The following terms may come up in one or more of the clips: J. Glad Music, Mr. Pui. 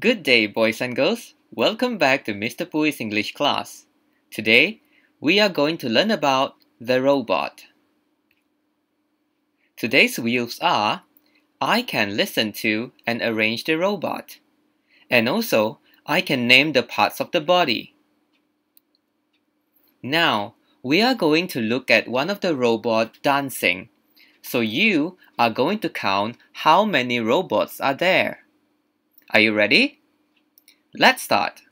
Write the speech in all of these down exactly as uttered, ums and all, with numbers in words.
Good day, boys and girls. Welcome back to Mister Pui's English class. Today, we are going to learn about the robot. Today's wheels are I can listen to and arrange the robot. And also, I can name the parts of the body. Now, we are going to look at one of the robots dancing. So you are going to count how many robots are there. Are you ready? Let's start.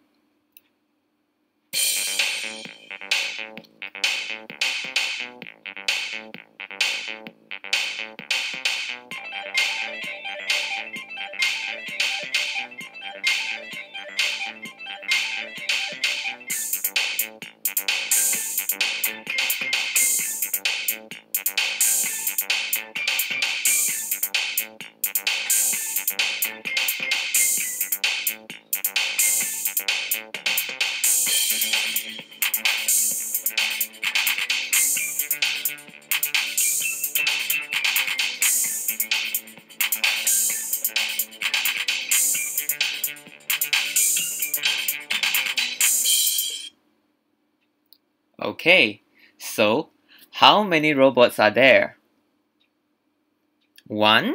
Okay, so how many robots are there? One,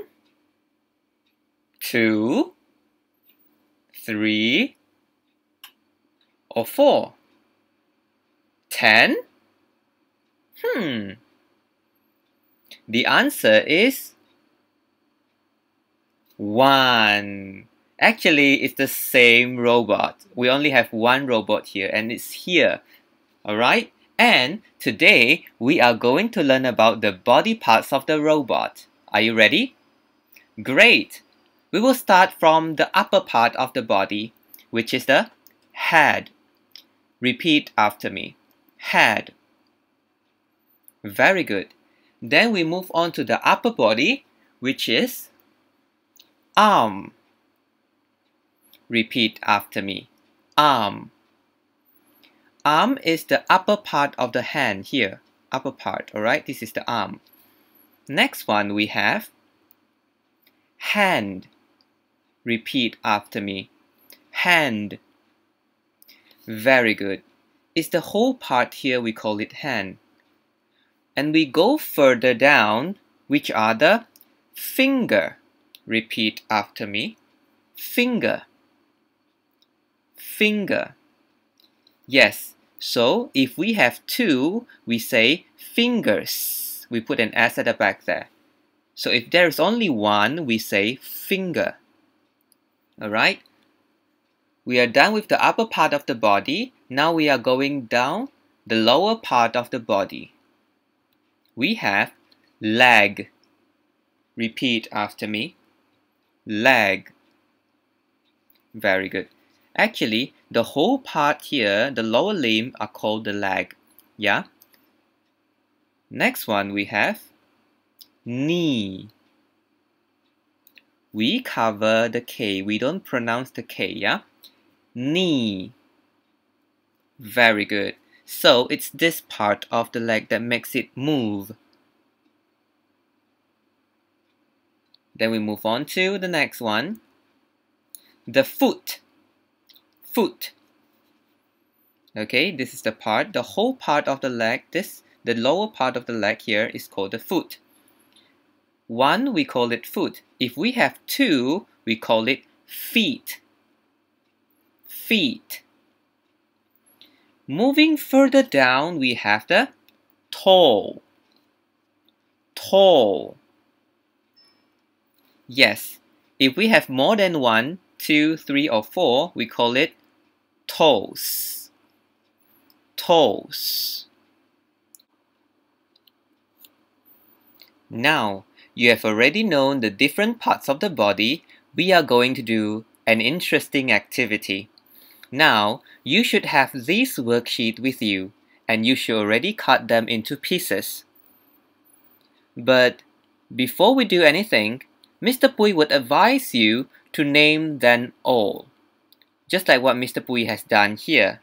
two, three, or four? Ten? Hmm. The answer is one. Actually, it's the same robot. We only have one robot here, and it's here. Alright? And today, we are going to learn about the body parts of the robot. Are you ready? Great! We will start from the upper part of the body, which is the head. Repeat after me. Head. Very good. Then we move on to the upper body, which is arm. Repeat after me. Arm. Arm is the upper part of the hand here. Upper part, alright? This is the arm. Next one we have hand. Repeat after me. Hand. Very good. It's the whole part here, we call it hand. And we go further down, which are the finger. Repeat after me. Finger. Finger. Yes. So, if we have two, we say fingers. We put an S at the back there. So, if there is only one, we say finger. Alright? We are done with the upper part of the body. Now, we are going down the lower part of the body. We have leg. Repeat after me. Leg. Very good. Actually, the whole part here, the lower limb, are called the leg. Yeah? Next one we have knee. We cover the K. We don't pronounce the K, yeah? Knee. Very good. So, it's this part of the leg that makes it move. Then we move on to the next one. The foot. Foot. Okay, this is the part, the whole part of the leg, this, the lower part of the leg here is called the foot. One, we call it foot. If we have two, we call it feet. Feet. Moving further down, we have the toe. Toe. Yes, if we have more than one, two, three, or four, we call it toes. Toes. Now, you have already known the different parts of the body. We are going to do an interesting activity. Now, you should have this worksheet with you, and you should already cut them into pieces. But before we do anything, Mister Pui would advise you to name them all, just like what Mister Pui has done here.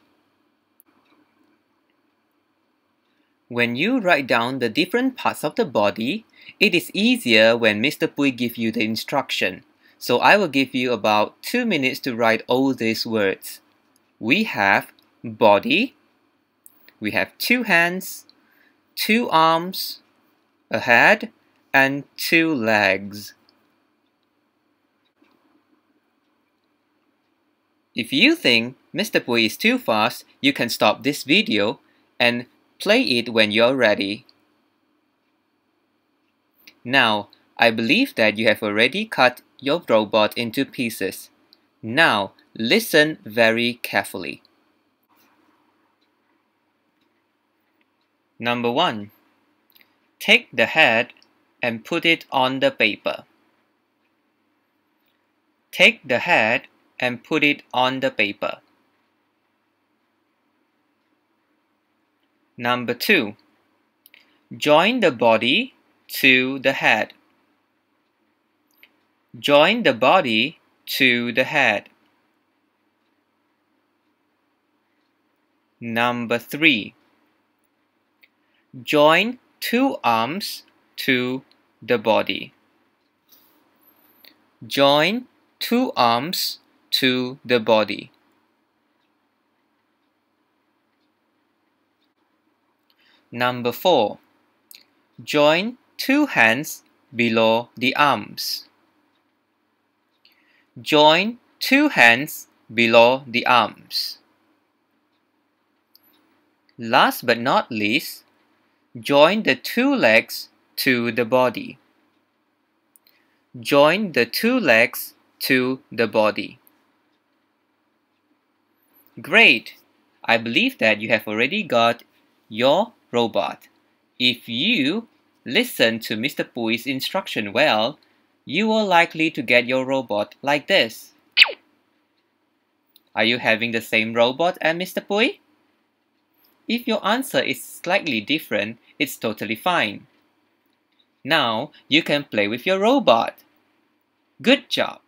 When you write down the different parts of the body, it is easier when Mister Pui gives you the instruction. so I will give you about two minutes to write all these words. We have body, we have two hands, two arms, a head, and two legs. If you think Mister Pui is too fast, you can stop this video and play it when you're ready. Now, I believe that you have already cut your robot into pieces. Now, listen very carefully. Number one. Take the head and put it on the paper. Take the head and put it on the paper. Number two. Join the body to the head. Join the body to the head. Number three. Join two arms to the body. Join two arms to the body. Number four. Join two hands below the arms. Join two hands below the arms. Last but not least, join the two legs to the body. Join the two legs to the body. Great! I believe that you have already got your robot. If you listen to Mister Pui's instruction well, you are likely to get your robot like this. Are you having the same robot as Mister Pui? If your answer is slightly different, it's totally fine. Now you can play with your robot. Good job!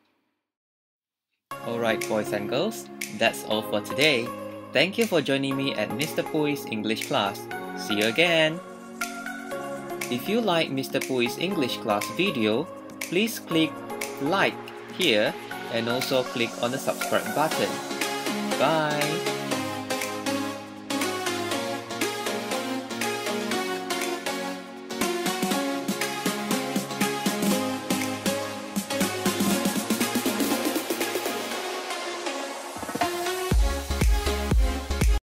Alright boys and girls, that's all for today. Thank you for joining me at Mister Pui's English class. See you again! If you like Mister Pui's English class video, please click like here and also click on the subscribe button. Bye!